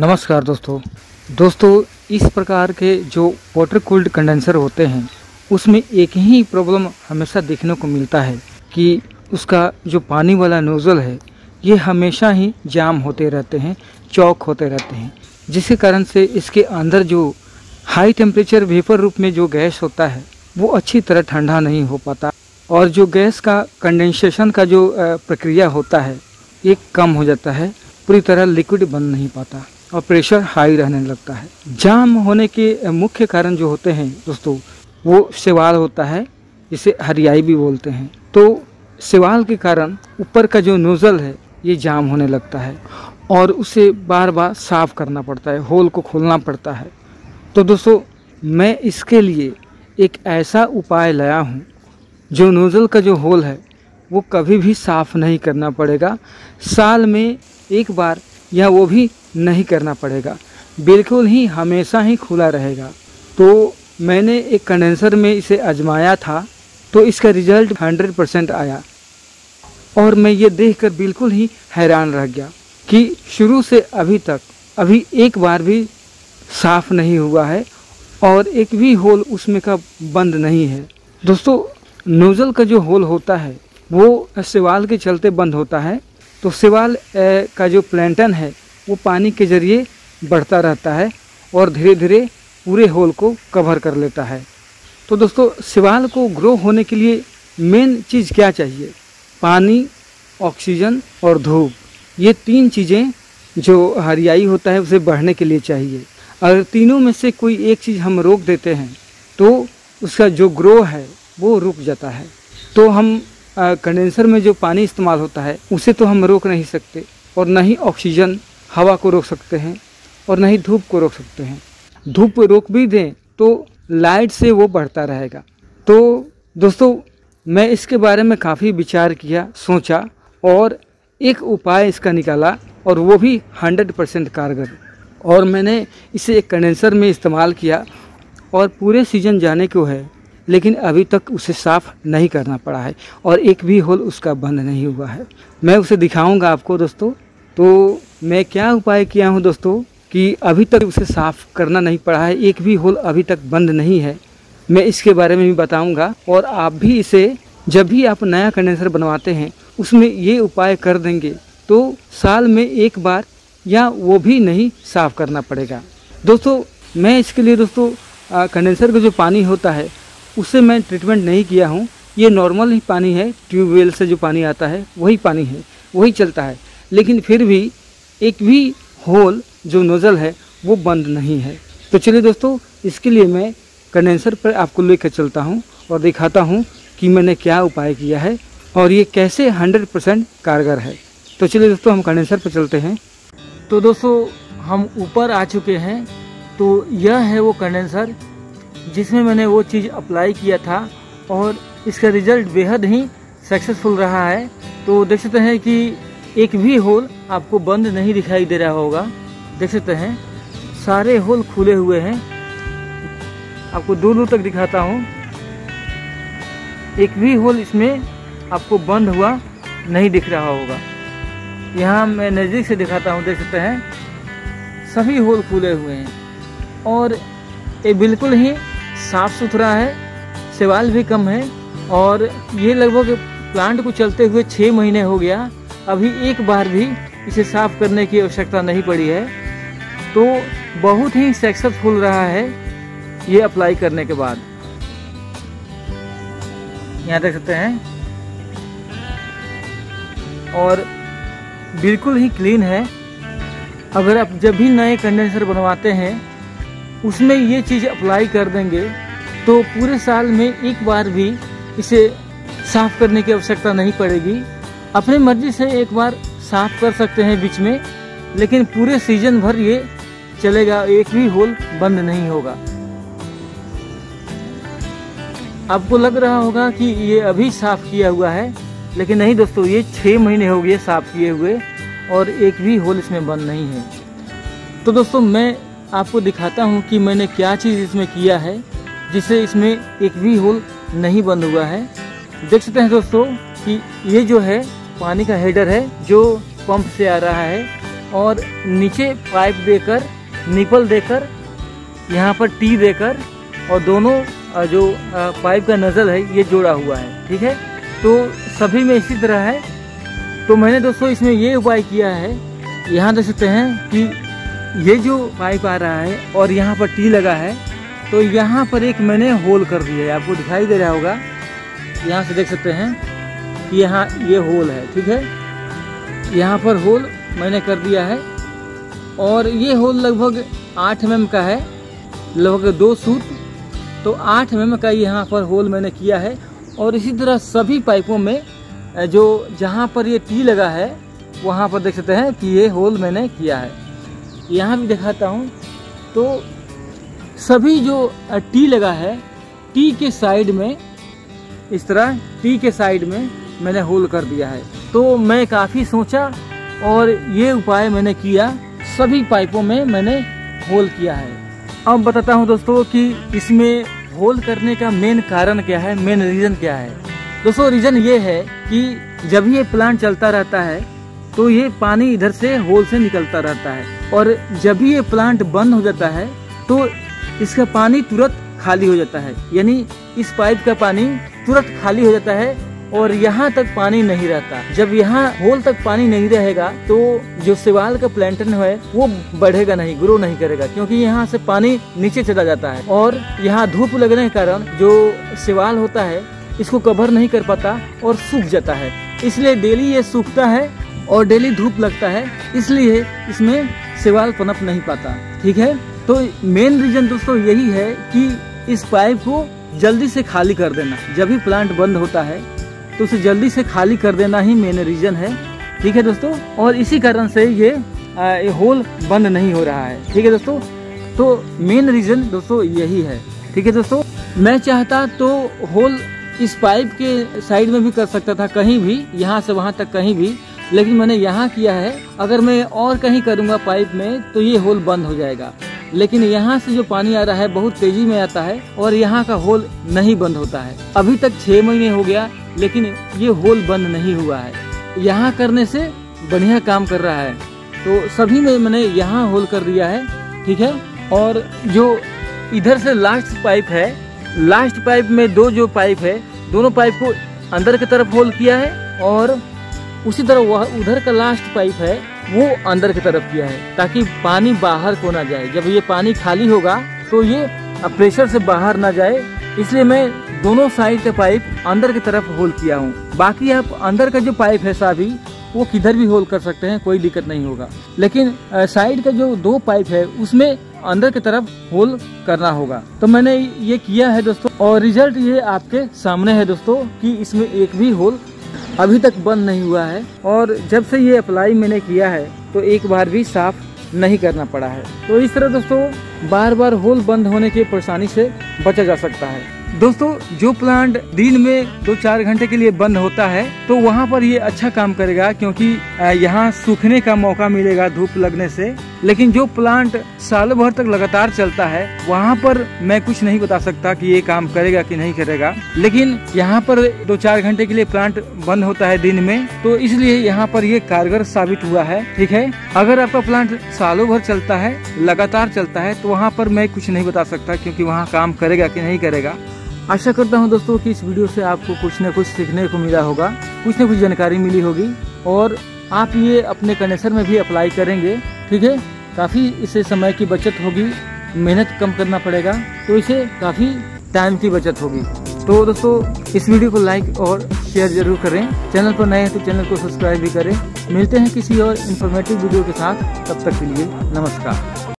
नमस्कार दोस्तों इस प्रकार के जो वाटर कूल्ड कंडेंसर होते हैं उसमें एक ही प्रॉब्लम हमेशा देखने को मिलता है कि उसका जो पानी वाला नोज़ल है ये हमेशा ही जाम होते रहते हैं, चौक होते रहते हैं, जिसके कारण से इसके अंदर जो हाई टेम्परेचर वेपर रूप में जो गैस होता है वो अच्छी तरह ठंडा नहीं हो पाता और जो गैस का कंडेंसेशन का जो प्रक्रिया होता है ये कम हो जाता है, पूरी तरह लिक्विड बन नहीं पाता और प्रेशर हाई रहने लगता है। जाम होने के मुख्य कारण जो होते हैं दोस्तों वो शैवाल होता है, जिसे हरियाई भी बोलते हैं। तो शैवाल के कारण ऊपर का जो नोज़ल है ये जाम होने लगता है और उसे बार बार साफ़ करना पड़ता है, होल को खोलना पड़ता है। तो दोस्तों मैं इसके लिए एक ऐसा उपाय लाया हूँ जो नोज़ल का जो होल है वो कभी भी साफ़ नहीं करना पड़ेगा, साल में एक बार या वो भी नहीं करना पड़ेगा, बिल्कुल ही हमेशा ही खुला रहेगा। तो मैंने एक कंडेंसर में इसे आजमाया था तो इसका रिज़ल्ट 100% आया और मैं ये देखकर बिल्कुल ही हैरान रह गया कि शुरू से अभी तक अभी एक बार भी साफ़ नहीं हुआ है और एक भी होल उसमें का बंद नहीं है। दोस्तों नोज़ल का जो होल होता है वो शैवाल के चलते बंद होता है, तो शैवाल का जो प्लैंकटन है वो पानी के ज़रिए बढ़ता रहता है और धीरे धीरे पूरे होल को कवर कर लेता है। तो दोस्तों शैवाल को ग्रो होने के लिए मेन चीज़ क्या चाहिए? पानी, ऑक्सीजन और धूप, ये तीन चीज़ें जो हरियाई होता है उसे बढ़ने के लिए चाहिए। अगर तीनों में से कोई एक चीज़ हम रोक देते हैं तो उसका जो ग्रो है वो रुक जाता है। तो हम कंडेंसर में जो पानी इस्तेमाल होता है उसे तो हम रोक नहीं सकते और ना ही ऑक्सीजन हवा को रोक सकते हैं और ना ही धूप को रोक सकते हैं। धूप रोक भी दें तो लाइट से वो बढ़ता रहेगा। तो दोस्तों मैं इसके बारे में काफ़ी विचार किया, सोचा और एक उपाय इसका निकाला और वो भी 100% कारगर। और मैंने इसे एक कंडेंसर में इस्तेमाल किया और पूरे सीज़न जाने को है लेकिन अभी तक उसे साफ़ नहीं करना पड़ा है और एक भी होल उसका बंद नहीं हुआ है। मैं उसे दिखाऊंगा आपको दोस्तों। तो मैं क्या उपाय किया हूं दोस्तों कि अभी तक उसे साफ़ करना नहीं पड़ा है, एक भी होल अभी तक बंद नहीं है, मैं इसके बारे में भी बताऊंगा। और आप भी इसे जब भी आप नया कंडेंसर बनवाते हैं उसमें ये उपाय कर देंगे तो साल में एक बार या वो भी नहीं साफ़ करना पड़ेगा। दोस्तों मैं इसके लिए दोस्तों कंडेंसर का जो पानी होता है उससे मैं ट्रीटमेंट नहीं किया हूँ, ये नॉर्मल ही पानी है, ट्यूबवेल से जो पानी आता है वही पानी है, वही चलता है। लेकिन फिर भी एक भी होल जो नोज़ल है वो बंद नहीं है। तो चलिए दोस्तों इसके लिए मैं कंडेंसर पर आपको लेकर चलता हूँ और दिखाता हूँ कि मैंने क्या उपाय किया है और ये कैसे 100% कारगर है। तो चलिए दोस्तों हम कंडेंसर पर चलते हैं। तो दोस्तों हम ऊपर आ चुके हैं। तो यह है वो कंडेंसर जिसमें मैंने वो चीज़ अप्लाई किया था और इसका रिज़ल्ट बेहद ही सक्सेसफुल रहा है। तो देख सकते हैं कि एक भी होल आपको बंद नहीं दिखाई दे रहा होगा, देख सकते हैं सारे होल खुले हुए हैं। आपको दूर तक दिखाता हूँ, एक भी होल इसमें आपको बंद हुआ नहीं दिख रहा होगा। यहाँ मैं नज़दीक से दिखाता हूँ, देख सकते हैं सभी होल खुले हुए हैं और ये बिल्कुल ही साफ़ सुथरा है, शैवाल भी कम है। और ये लगभग प्लांट को चलते हुए 6 महीने हो गया, अभी एक बार भी इसे साफ़ करने की आवश्यकता नहीं पड़ी है। तो बहुत ही सक्सेसफुल रहा है ये अप्लाई करने के बाद। यहाँ देख सकते हैं और बिल्कुल ही क्लीन है। अगर आप जब भी नए कंडेंसर बनवाते हैं उसमें ये चीज़ अप्लाई कर देंगे तो पूरे साल में एक बार भी इसे साफ़ करने की आवश्यकता नहीं पड़ेगी। अपनी मर्ज़ी से एक बार साफ़ कर सकते हैं बीच में, लेकिन पूरे सीजन भर ये चलेगा, एक भी होल बंद नहीं होगा। आपको लग रहा होगा कि ये अभी साफ़ किया हुआ है, लेकिन नहीं दोस्तों, ये 6 महीने हो गए साफ़ किए हुए और एक भी होल इसमें बंद नहीं है। तो दोस्तों मैं आपको दिखाता हूँ कि मैंने क्या चीज़ इसमें किया है जिससे इसमें एक भी होल नहीं बंद हुआ है। देख सकते हैं दोस्तों कि ये जो है पानी का हेडर है जो पंप से आ रहा है और नीचे पाइप देकर, निपल देकर, यहाँ पर टी देकर और दोनों जो पाइप का नज़ल है ये जोड़ा हुआ है। ठीक है, तो सभी में इसी तरह है। तो मैंने दोस्तों इसमें ये उपाय किया है, यहाँ देख सकते हैं कि ये जो पाइप आ रहा है और यहाँ पर टी लगा है, तो यहाँ पर एक मैंने होल कर दिया है। आपको दिखाई दे रहा होगा, यहाँ से देख सकते हैं कि यहाँ ये होल है। ठीक है, यहाँ पर होल मैंने कर दिया है और ये होल लगभग 8 mm का है, लगभग 2 सूत, तो 8 mm का यहाँ पर होल मैंने किया है। और इसी तरह सभी पाइपों में जो जहाँ पर ये टी लगा है वहाँ पर देख सकते हैं कि ये होल मैंने किया है। यहाँ भी दिखाता हूँ, तो सभी जो टी लगा है टी के साइड में, इस तरह टी के साइड में मैंने होल कर दिया है। तो मैं काफ़ी सोचा और ये उपाय मैंने किया, सभी पाइपों में मैंने होल किया है। अब बताता हूँ दोस्तों कि इसमें होल करने का मेन कारण क्या है, मेन रीज़न क्या है। दोस्तों रीज़न ये है कि जब ये प्लांट चलता रहता है तो ये पानी इधर से होल से निकलता रहता है, और जब भी ये प्लांट बंद हो जाता है तो इसका पानी तुरंत खाली हो जाता है, यानी इस पाइप का पानी तुरंत खाली हो जाता है और यहाँ तक पानी नहीं रहता। जब यहाँ होल तक पानी नहीं रहेगा तो जो शैवाल का प्लांटन है वो बढ़ेगा नहीं, ग्रो नहीं करेगा, क्योंकि यहाँ से पानी नीचे चला जाता है। और यहाँ धूप लगने के कारण जो शैवाल होता है इसको कवर नहीं कर पाता और सूख जाता है, इसलिए डेली ये सूखता है और डेली धूप लगता है, इसलिए इसमें शैवाल पनप नहीं पाता। ठीक है, तो मेन रीजन दोस्तों यही है कि इस पाइप को जल्दी से खाली कर देना। जब भी प्लांट बंद होता है तो उसे जल्दी से खाली कर देना ही मेन रीजन है। ठीक है दोस्तों, और इसी कारण से ये होल बंद नहीं हो रहा है। ठीक है दोस्तों, तो मेन रीजन दोस्तों यही है। ठीक है दोस्तों, मैं चाहता तो होल इस पाइप के साइड में भी कर सकता था, कहीं भी, यहाँ से वहाँ तक कहीं भी, लेकिन मैंने यहाँ किया है। अगर मैं और कहीं करूँगा पाइप में तो ये होल बंद हो जाएगा, लेकिन यहाँ से जो पानी आ रहा है बहुत तेजी में आता है और यहाँ का होल नहीं बंद होता है। अभी तक 6 महीने हो गया लेकिन ये होल बंद नहीं हुआ है। यहाँ करने से बढ़िया काम कर रहा है, तो सभी में मैंने यहाँ होल कर दिया है। ठीक है, और जो इधर से लास्ट पाइप है, लास्ट पाइप में दोनों पाइप को अंदर की तरफ होल किया है, और उसी तरह वह उधर का लास्ट पाइप है वो अंदर की तरफ किया है, ताकि पानी बाहर को ना जाए। जब ये पानी खाली होगा तो ये प्रेशर से बाहर ना जाए, इसलिए मैं दोनों साइड का पाइप अंदर की तरफ होल किया हूँ। बाकी आप अंदर का जो पाइप है साबी वो किधर भी होल कर सकते हैं, कोई दिक्कत नहीं होगा, लेकिन साइड का जो 2 पाइप है उसमें अंदर की तरफ होल करना होगा। तो मैंने ये किया है दोस्तों, और रिजल्ट ये आपके सामने है दोस्तों कि इसमें एक भी होल अभी तक बंद नहीं हुआ है, और जब से ये अप्लाई मैंने किया है तो एक बार भी साफ नहीं करना पड़ा है। तो इस तरह दोस्तों बार बार होल बंद होने की परेशानी से बचा जा सकता है। दोस्तों जो प्लांट दिन में 2-4 घंटे के लिए बंद होता है तो वहाँ पर ये अच्छा काम करेगा, क्योंकि यहाँ सूखने का मौका मिलेगा धूप लगने से। लेकिन जो प्लांट सालों भर तक लगातार चलता है वहाँ पर मैं कुछ नहीं बता सकता कि ये काम करेगा कि नहीं करेगा, लेकिन यहाँ पर 2-4 घंटे के लिए प्लांट बंद होता है दिन में, तो इसलिए यहाँ पर ये कारगर साबित हुआ है। ठीक है, अगर आपका प्लांट सालों भर चलता है, लगातार चलता है, तो वहाँ पर मैं कुछ नहीं बता सकता, क्योंकि वहाँ काम करेगा कि नहीं करेगा। आशा करता हूँ दोस्तों कि इस वीडियो से आपको कुछ न कुछ सीखने को मिला होगा, कुछ न कुछ जानकारी मिली होगी, और आप ये अपने कंडीशनर में भी अप्लाई करेंगे। ठीक है, काफ़ी इससे समय की बचत होगी, मेहनत कम करना पड़ेगा, तो इसे काफ़ी टाइम की बचत होगी। तो दोस्तों इस वीडियो को लाइक और शेयर जरूर करें, चैनल पर नए हैं तो चैनल को सब्सक्राइब भी करें। मिलते हैं किसी और इन्फॉर्मेटिव वीडियो के साथ, तब तक के लिए नमस्कार।